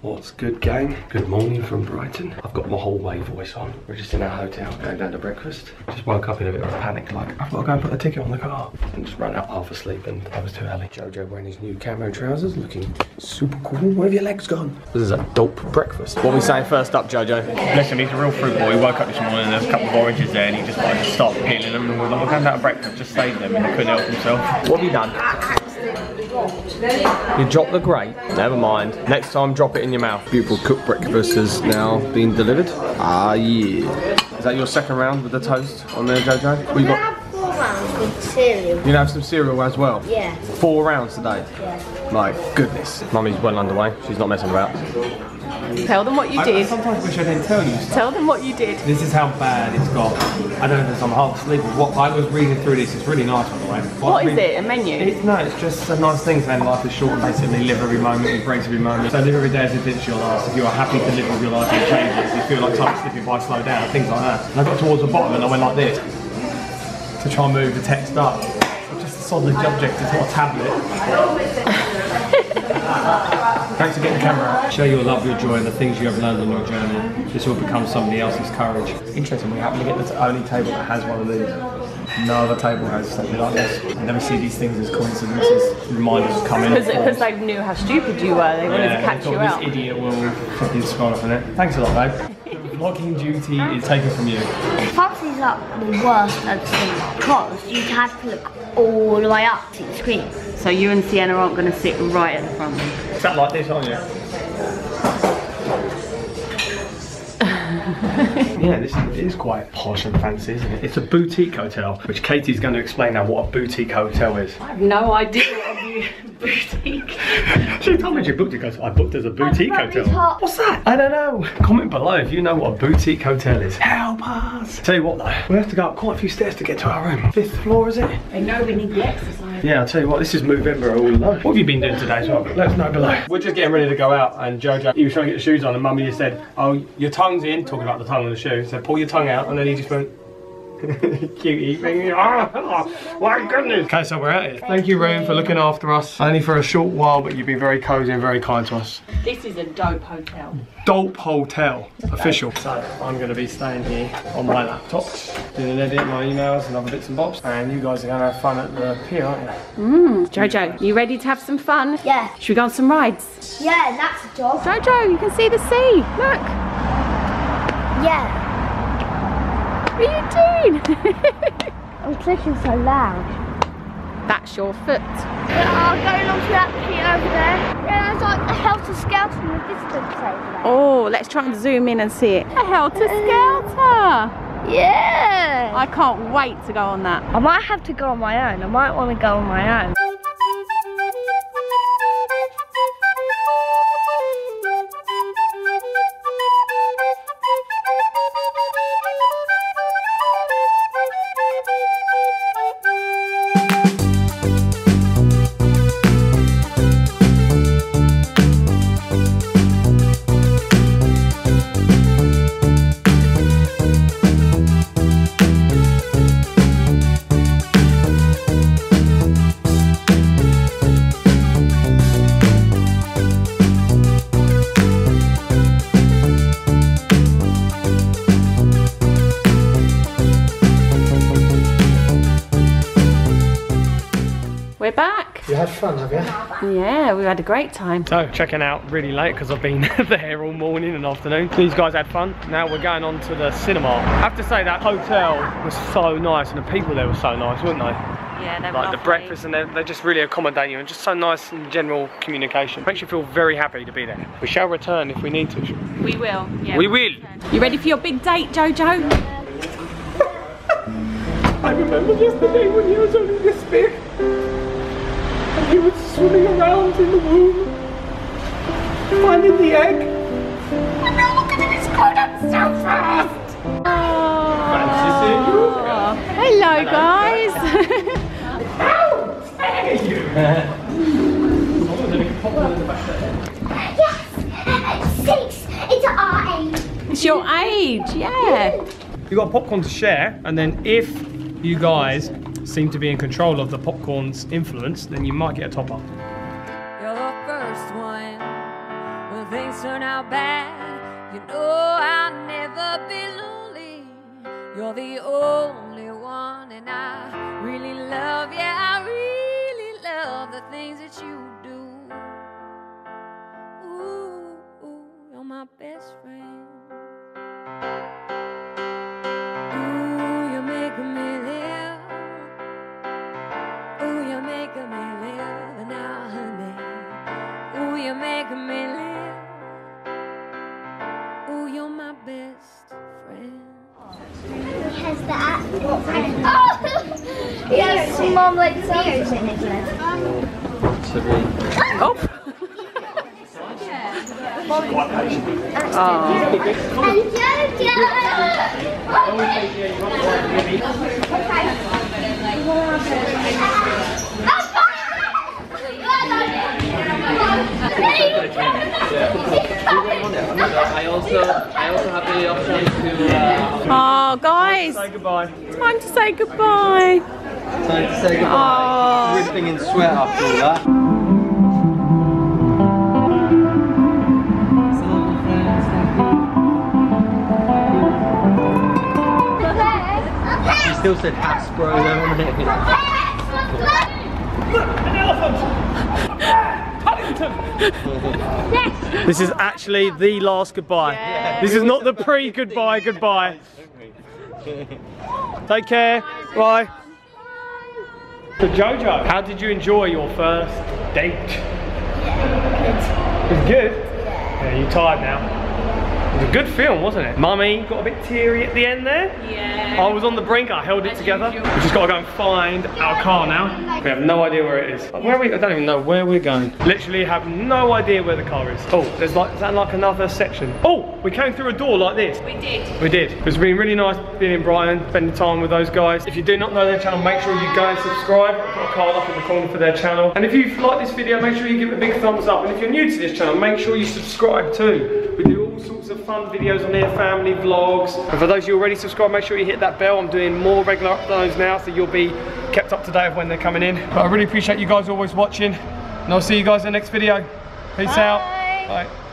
What's good, gang? Good morning from Brighton. I've got my hallway voice on. We're just in our hotel going down to breakfast. Just woke up in a bit of a panic, like, I've got to go and put a ticket on the car. And just ran up half asleep and I was too early. Jojo wearing his new camo trousers, looking super cool. Where have your legs gone? This is a dope breakfast. What are we saying first up, Jojo? Bless him, he's a real fruit boy. He woke up this morning and there was a couple of oranges there and he just wanted to start peeling them. And we're like, we're going down to breakfast, just saved them and he couldn't help himself. What have you done? You drop the grape? Never mind. Next time, drop it in your mouth. Beautiful cooked breakfast is now being delivered. Ah, yeah. Is that your second round with the toast on there, Jojo? What you got? Cereal. You can have some cereal as well? Yeah. 4 rounds today? Yeah. My goodness. Mummy's well underway. She's not messing about. Tell them what you did. I sometimes wish I didn't tell you stuff. Tell them what you did. This is how bad it's got. I don't know if I'm half asleep or what. I was reading through this. It's really nice, by the way. What is it? A menu? No, it's just a nice thing saying life is short and basically live every moment, it breaks every moment. So live every day as if it's your last. If you are happy to live with your life, it changes. If you feel like time's slipping by, slow down, things like that. And I got towards the bottom and I went like this to try and move the text up. Just a solid object, it's not a tablet. Thanks for getting the camera. Share your love, your joy, and the things you have learned on your journey. This will become somebody else's courage. Interesting, we happen to get the only table that has one of these. No other table has something like this. I never see these things as coincidences. Reminders come in. Because they knew how stupid you were, they wanted to catch you out. This idiot will fucking scroll off in it. Thanks a lot, babe. Vlogging duty is taken from you. Foxy's like the worst of the because you have to look all the way up to the screen. So you and Sienna aren't going to sit right at the front. It's not like this, aren't you? Yeah, it is quite posh and fancy, isn't it? It's a boutique hotel, which Katie's going to explain now what a boutique hotel is. I have no idea what boutique. She told me she booked it because I booked as a boutique hotel. What's that? I don't know. Comment below if you know what a boutique hotel is. Help us. Tell you what though, we have to go up quite a few stairs to get to our room. 5th floor, is it? I know we need the exercise. Yeah, I'll tell you what, this is Movember all alone. What have you been doing today as well? Let us know below. We're just getting ready to go out and Jojo, he was trying to get the shoes on and Mummy just said, oh, your tongue's in, talking about the tongue and the shoe. So pull your tongue out and then he just went, cutie thing. Oh, my goodness. Okay, so we're at it. Thank you, Room, for looking after us. Only for a short while, but you've been very cozy and very kind to us. This is a dope hotel. Dope hotel. Official. So, I'm going to be staying here on my laptop, doing an edit, my emails and other bits and bobs. And you guys are going to have fun at the pier, aren't you? Jojo, you ready to have some fun? Yeah. Should we go on some rides? Yeah, that's a job. Jojo, you can see the sea. Look. Yeah. What are you doing? I'm clicking so loud. That's your foot. I'm going on to that pier over there. Yeah, it's like a helter skelter in the distance over there. Oh, let's try and zoom in and see it. A helter skelter. Yeah. I can't wait to go on that. I might have to go on my own. I might want to go on my own. We're back. You had fun, have you? Yeah, we had a great time. So, checking out really late because I've been there all morning and afternoon. These guys had fun. Now we're going on to the cinema. I have to say that hotel was so nice and the people there were so nice, weren't they? Yeah, like lovely. The breakfast and they just really accommodate you and just so nice in general communication. Makes you feel very happy to be there. We shall return if we need to. We will, yeah. We will. You ready for your big date, Jojo? Yeah. I remember yesterday when you was only this big and you were swimming around in the womb, finding the egg. And now look at it, it's grown up so fast. Hello guys. Yes, it's 6. It's our age. It's your age, yeah. You got popcorn to share, and then if you guys seem to be in control of the popcorn's influence, then you might get a top up. You're the first one with things turn out bad, you know I'll never be lonely. You're the only one, and I really love you. I really love the things that you do. Ooh, ooh, you're my best friend. Ooh, you're making me live. Ooh, you're making me live now, honey. Ooh, you're making me live. Ooh, you're my best friend. He has the app. What kind of oh! He has some mom like ears in it. Oh! And I also have the option to. Oh, guys! Time to say goodbye. Time to say goodbye. Time to say goodbye. Dripping in sweat after all that. Still said Hasbro though, wasn't it? Look, an elephant! This is actually the last goodbye. Yeah. This is not the pre-goodbye goodbye. Take care. Bye. So Jojo, how did you enjoy your first date? Yeah, it was good. It was good? Yeah. Yeah, you're tired now. It was a good film, wasn't it? Mummy got a bit teary at the end there. Yeah. I was on the brink, I held it together. We've just got to go and find our car now. We have no idea where it is. Where are we? I don't even know where we're going. Literally have no idea where the car is. Oh, there's like, is that like another section? Oh, we came through a door like this. We did. We did. It's been really nice being in Brighton, spending time with those guys. If you do not know their channel, make sure you go and subscribe. I've got a card up in the corner for their channel. And if you've liked this video, make sure you give it a big thumbs up. And if you're new to this channel, make sure you subscribe too. We do all sorts of fun videos on there, family vlogs. And for those who already subscribe, make sure you hit that bell. I'm doing more regular uploads now, so you'll be kept up to date of when they're coming in. But I really appreciate you guys always watching, and I'll see you guys in the next video. Peace out. Bye.